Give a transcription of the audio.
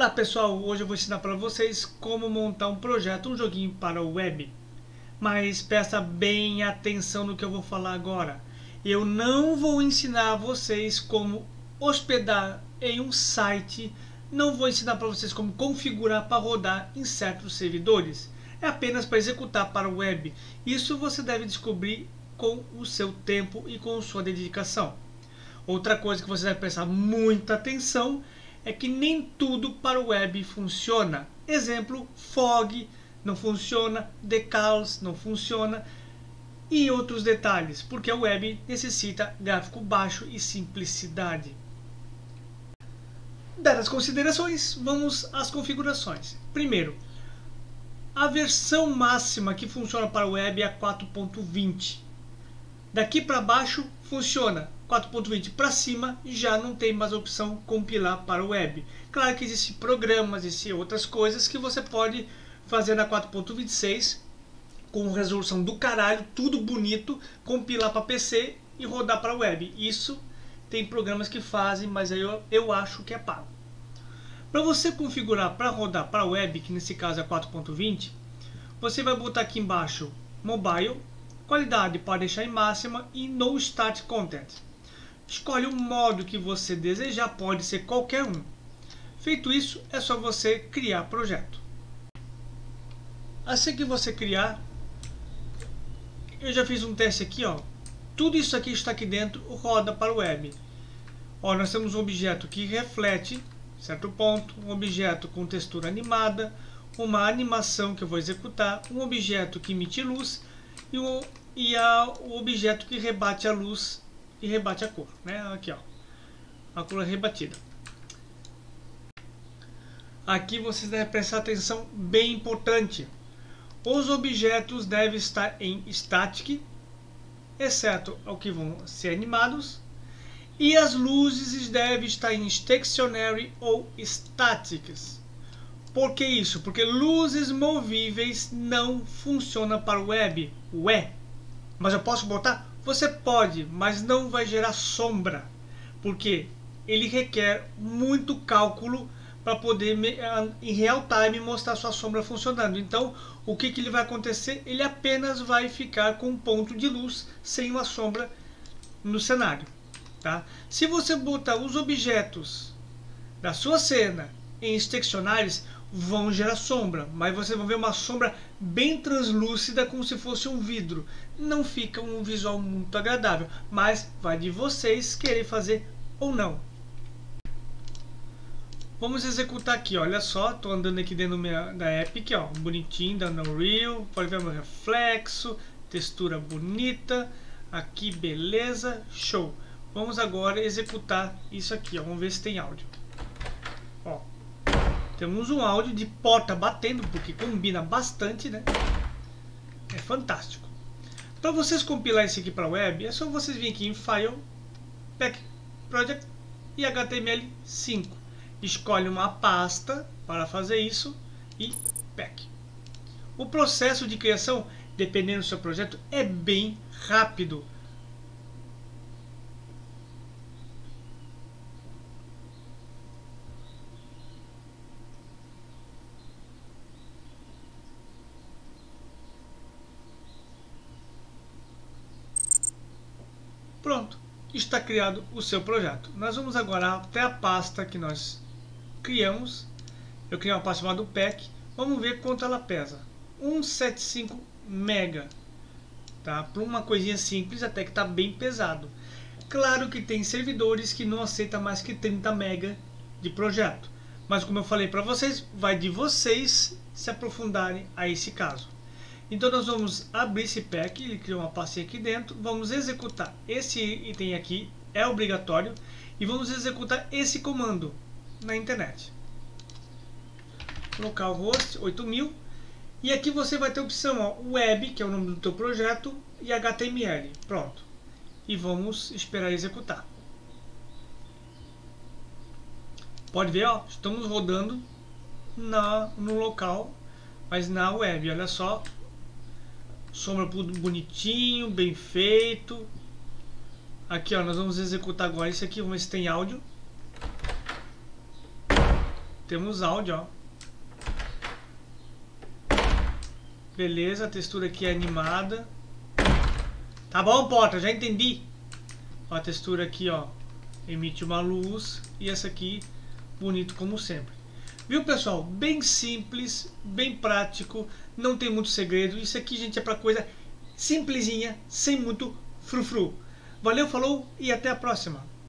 Olá pessoal, hoje eu vou ensinar para vocês como montar um projeto, um joguinho para o web. Mas presta bem atenção no que eu vou falar agora. Eu não vou ensinar a vocês como hospedar em um site, não vou ensinar para vocês como configurar para rodar em certos servidores. É apenas para executar para o web. Isso você deve descobrir com o seu tempo e com sua dedicação. Outra coisa que você deve prestar muita atenção é que nem tudo para o web funciona. Exemplo, fog não funciona, decals não funciona e outros detalhes, porque o web necessita gráfico baixo e simplicidade. Dadas as considerações, vamos às configurações. Primeiro, a versão máxima que funciona para o web é a 4.20. Daqui para baixo funciona. 4.20 para cima já não tem mais a opção compilar para o web. Claro que existem programas e outras coisas que você pode fazer na 4.26 com resolução do caralho, tudo bonito, compilar para PC e rodar para web. Isso tem programas que fazem, mas aí eu acho que é pago. Para você configurar para rodar para web, que nesse caso é 4.20, você vai botar aqui embaixo mobile, qualidade para deixar em máxima e no start content. Escolhe o modo que você desejar, pode ser qualquer um. Feito isso, é só você criar projeto. Assim que você criar, eu já fiz um teste aqui, ó. Tudo isso aqui está aqui dentro, roda para o web. Ó, nós temos um objeto que reflete certo ponto, um objeto com textura animada, uma animação que eu vou executar, um objeto que emite luz e o objeto que rebate a luz e rebate a cor, né? Aqui ó, a cor rebatida. Aqui vocês devem prestar atenção, bem importante. Os objetos devem estar em static, exceto ao que vão ser animados, e as luzes devem estar em stationary ou statics. Por que isso? Porque luzes movíveis não funcionam para o web. Ué, mas eu posso botar? Você pode, mas não vai gerar sombra, porque ele requer muito cálculo para poder em real time mostrar sua sombra funcionando. Então, o que que ele vai acontecer? Ele apenas vai ficar com um ponto de luz sem uma sombra no cenário, tá? Se você botar os objetos da sua cena em seccionais, vão gerar sombra, mas você vai ver uma sombra bem translúcida, como se fosse um vidro. Não fica um visual muito agradável, mas vai de vocês querer fazer ou não. Vamos executar aqui, olha só, estou andando aqui dentro da Epic, ó, bonitinho, da Unreal, pode ver meu reflexo, textura bonita, aqui beleza, show. Vamos agora executar isso aqui, ó, vamos ver se tem áudio. Ó. Temos um áudio de porta batendo, porque combina bastante, né? É fantástico. Para vocês compilar isso aqui para web, é só vocês virem aqui em File, Pack, Project e HTML5. Escolhe uma pasta para fazer isso e Pack. O processo de criação, dependendo do seu projeto, é bem rápido. Pronto, está criado o seu projeto. Nós vamos agora até a pasta que nós criamos. Eu criei uma pasta chamada Pack. Vamos ver quanto ela pesa. 175 mega, tá? Para uma coisinha simples até que está bem pesado. Claro que tem servidores que não aceitam mais que 30 mega de projeto. Mas como eu falei para vocês, vai de vocês se aprofundarem a esse caso. Então nós vamos abrir esse pack, ele criou uma pastinha aqui dentro, vamos executar esse item aqui, é obrigatório, e vamos executar esse comando na internet. Localhost 8000, e aqui você vai ter a opção ó, web, que é o nome do teu projeto, e HTML, pronto. E vamos esperar executar. Pode ver, ó, estamos rodando no local, mas na web, olha só. Sombra bonitinho, bem feito. Aqui ó, nós vamos executar agora isso aqui, vamos ver se tem áudio. Temos áudio, ó. Beleza, a textura aqui é animada. Tá bom, Potter, já entendi. Ó, a textura aqui, ó, emite uma luz. E essa aqui, bonito como sempre. Viu, pessoal? Bem simples, bem prático, não tem muito segredo. Isso aqui, gente, é pra coisa simplesinha, sem muito frufru. Valeu, falou e até a próxima.